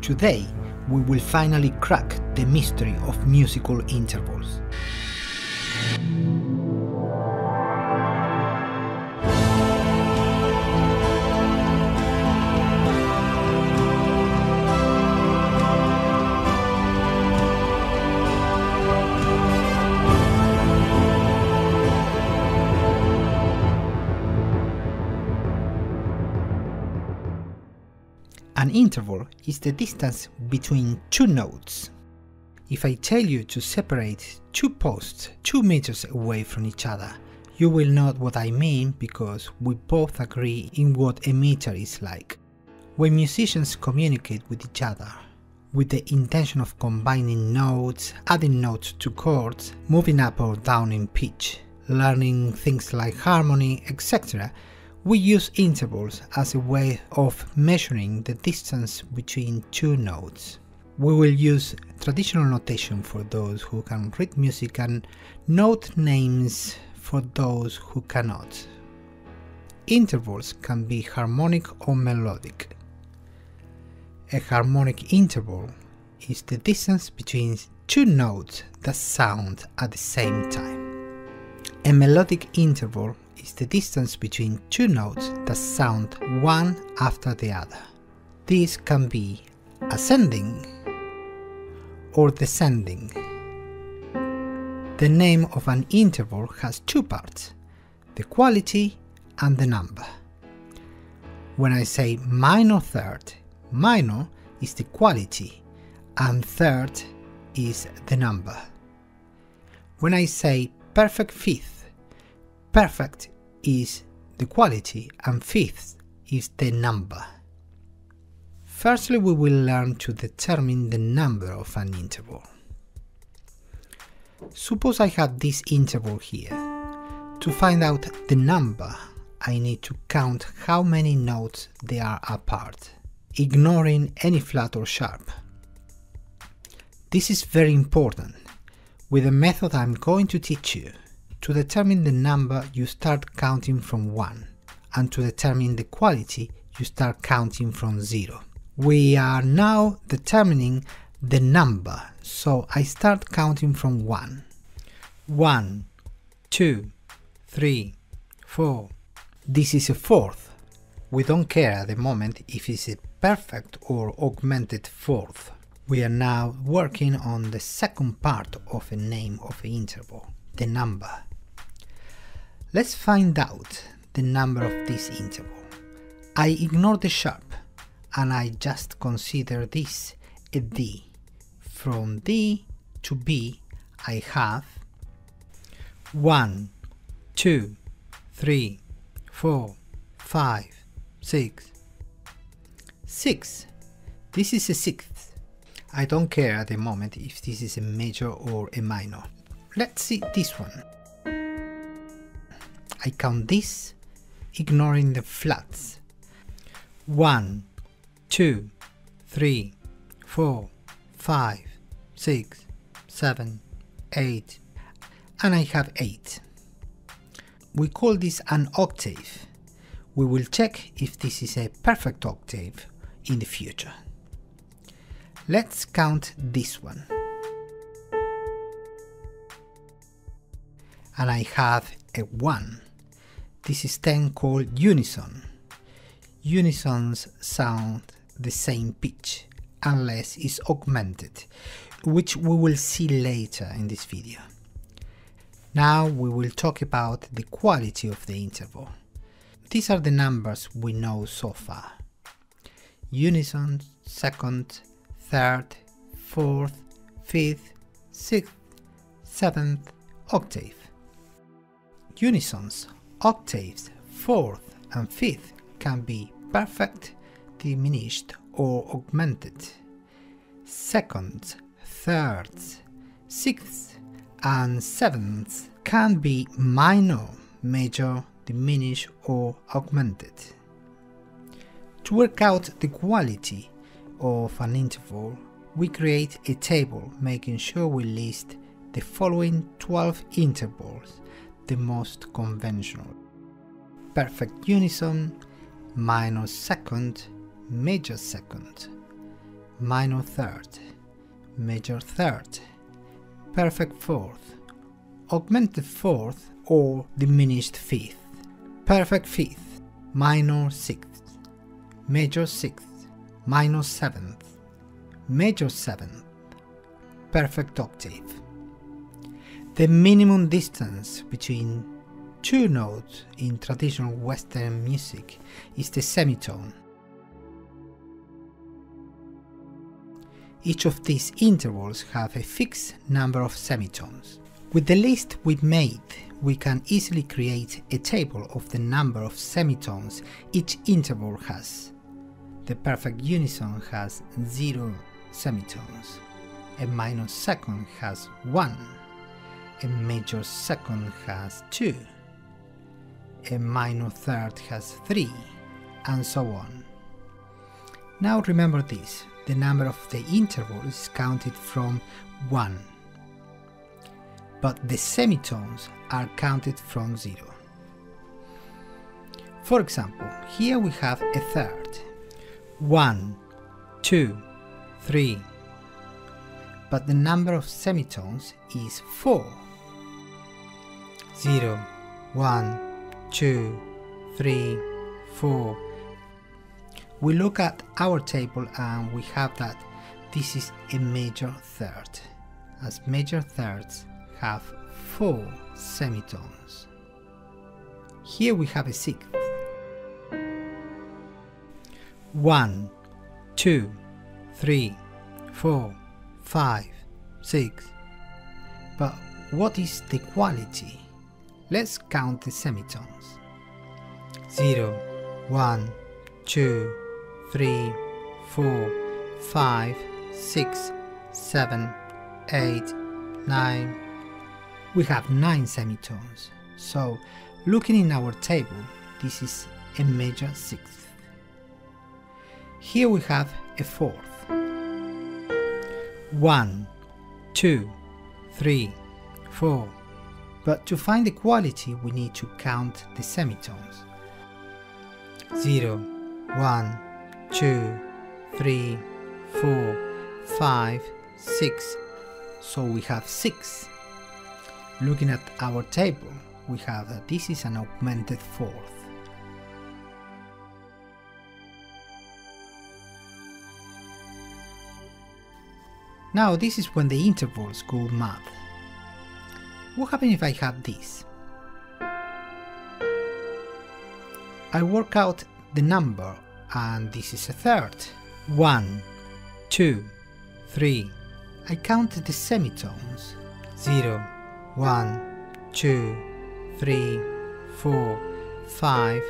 Today, we will finally crack the mystery of musical intervals. An interval is the distance between two notes. If I tell you to separate two posts 2 meters away from each other, you will know what I mean because we both agree in what a meter is like. When musicians communicate with each other, with the intention of combining notes, adding notes to chords, moving up or down in pitch, learning things like harmony, etc., we use intervals as a way of measuring the distance between two notes. We will use traditional notation for those who can read music and note names for those who cannot. Intervals can be harmonic or melodic. A harmonic interval is the distance between two notes that sound at the same time. A melodic interval is the distance between two notes that sound one after the other. This can be ascending or descending. The name of an interval has two parts, the quality and the number. When I say minor third, minor is the quality and third is the number. When I say perfect fifth, perfect is the quality and fifth is the number. Firstly, we will learn to determine the number of an interval. Suppose I have this interval here. To find out the number, I need to count how many notes they are apart, ignoring any flat or sharp. This is very important. With the method I'm going to teach you, to determine the number, you start counting from 1, and to determine the quality, you start counting from 0. We are now determining the number, so I start counting from 1. 1, 2, 3, 4. This is a fourth. We don't care at the moment if it's a perfect or augmented fourth. We are now working on the second part of a name of an interval, the number. Let's find out the number of this interval. I ignore the sharp and I just consider this a D. From D to B I have 1, 2, 3, 4, 5, 6. 6. This is a sixth. I don't care at the moment if this is a major or a minor. Let's see this one. I count this, ignoring the flats. 1, 2, 3, 4, 5, 6, 7, 8, and I have 8. We call this an octave. We will check if this is a perfect octave in the future. Let's count this one. And I have a 1. This is then called unison. Unisons sound the same pitch, unless it's augmented, which we will see later in this video. Now we will talk about the quality of the interval. These are the numbers we know so far. Unison, second, third, fourth, fifth, sixth, seventh, octave. Unisons, octaves, fourth and fifth can be perfect, diminished or augmented. Seconds, thirds, sixths and sevenths can be minor, major, diminished or augmented. To work out the quality of an interval, we create a table making sure we list the following 12 intervals, the most conventional: perfect unison, minor second, major second, minor third, major third, perfect fourth, augmented fourth or diminished fifth, perfect fifth, minor sixth, major sixth, minor seventh, major seventh, perfect octave. The minimum distance between two notes in traditional Western music is the semitone. Each of these intervals have a fixed number of semitones. With the list we made, we can easily create a table of the number of semitones each interval has. The perfect unison has 0 semitones, a minor second has 1, a major second has 2, a minor third has 3, and so on. Now remember this, the number of the interval is counted from 1, but the semitones are counted from 0. For example, here we have a third, 1, 2, 3, but the number of semitones is 4, 0, 1, 2, 3, 4. We look at our table and we have that this is a major third, as major thirds have 4 semitones. Here we have a sixth. 1, 2, 3, 4, 5, 6. But what is the quality? Let's count the semitones. 0, 1, 2, 3, 4, 5, 6, 7, 8, 9. We have 9 semitones, so looking in our table, this is a major sixth. Here we have a fourth. 1, 2, 3, 4. But to find the quality, we need to count the semitones. 0, 1, 2, 3, 4, 5, 6. So we have 6. Looking at our table, we have that this is an augmented fourth. Now this is when the intervals go mad. What happens if I have this? I work out the number and this is a third. 1, 2, 3. I count the semitones. 0, 1, 2, 3, 4, 5,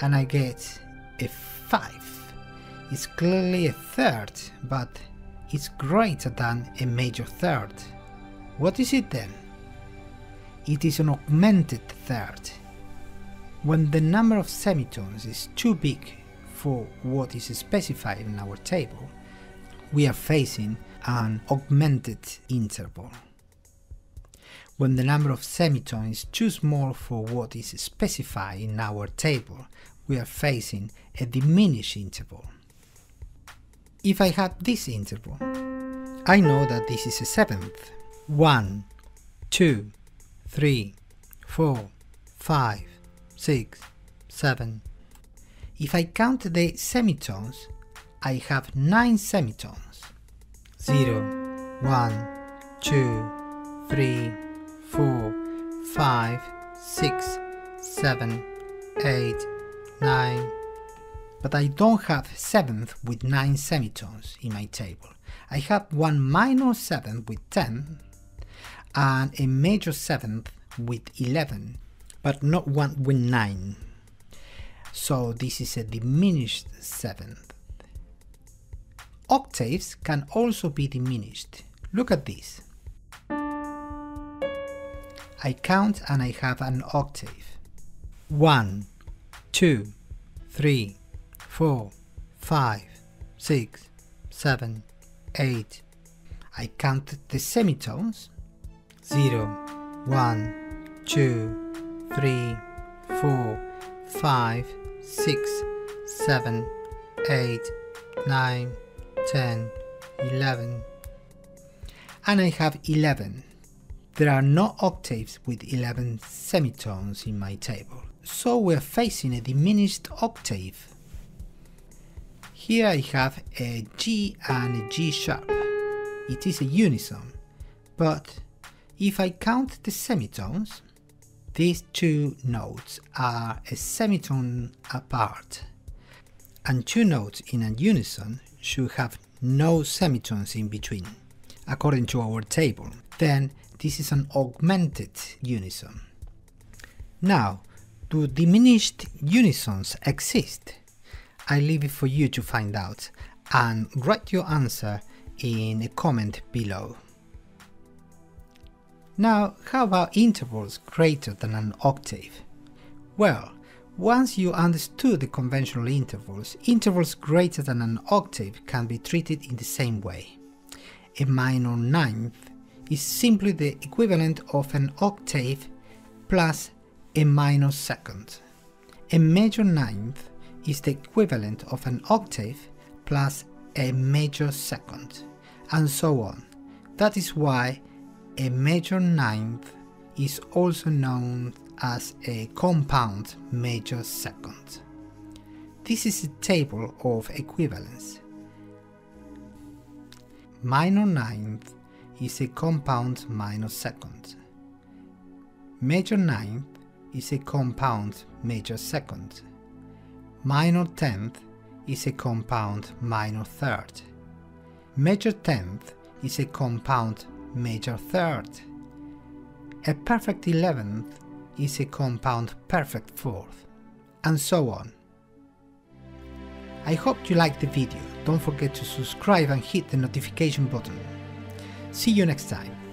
and I get a 5. It's clearly a third, but it's greater than a major third. What is it then? It is an augmented third. When the number of semitones is too big for what is specified in our table, we are facing an augmented interval. When the number of semitones is too small for what is specified in our table, we are facing a diminished interval. If I have this interval, I know that this is a seventh. 1, 2, 3, 4, 5, 6, 7. If I count the semitones, I have 9 semitones. 0, 1, 2, 3, 4, 5, 6, 7, 8, 9. But I don't have seventh with 9 semitones in my table. I have one minor seventh with 10 and a major seventh with 11, but not one with 9. So this is a diminished seventh. Octaves can also be diminished. Look at this. I count and I have an octave. 1, 2, 3, 4, 5, 6, 7, 8. I counted the semitones. 0, 1, 2, 3, 4, 5, 6, 7, 8, 9, 10, 11, and I have 11. There are no octaves with 11 semitones in my table, so we're facing a diminished octave. Here I have a G and a G sharp. It is a unison, but if I count the semitones, these two notes are a semitone apart, and two notes in a unison should have no semitones in between, according to our table. Then this is an augmented unison. Now, do diminished unisons exist? I leave it for you to find out, and write your answer in a comment below. Now, how about intervals greater than an octave? Well, once you understood the conventional intervals, intervals greater than an octave can be treated in the same way. A minor ninth is simply the equivalent of an octave plus a minor second. A major ninth is the equivalent of an octave plus a major second, and so on. That is why a major ninth is also known as a compound major second. This is a table of equivalence. Minor ninth is a compound minor second. Major ninth is a compound major second. Minor tenth is a compound minor third. Major tenth is a compound major third. A perfect 11th is a compound perfect fourth, and so on. I hope you liked the video. Don't forget to subscribe and hit the notification button. See you next time.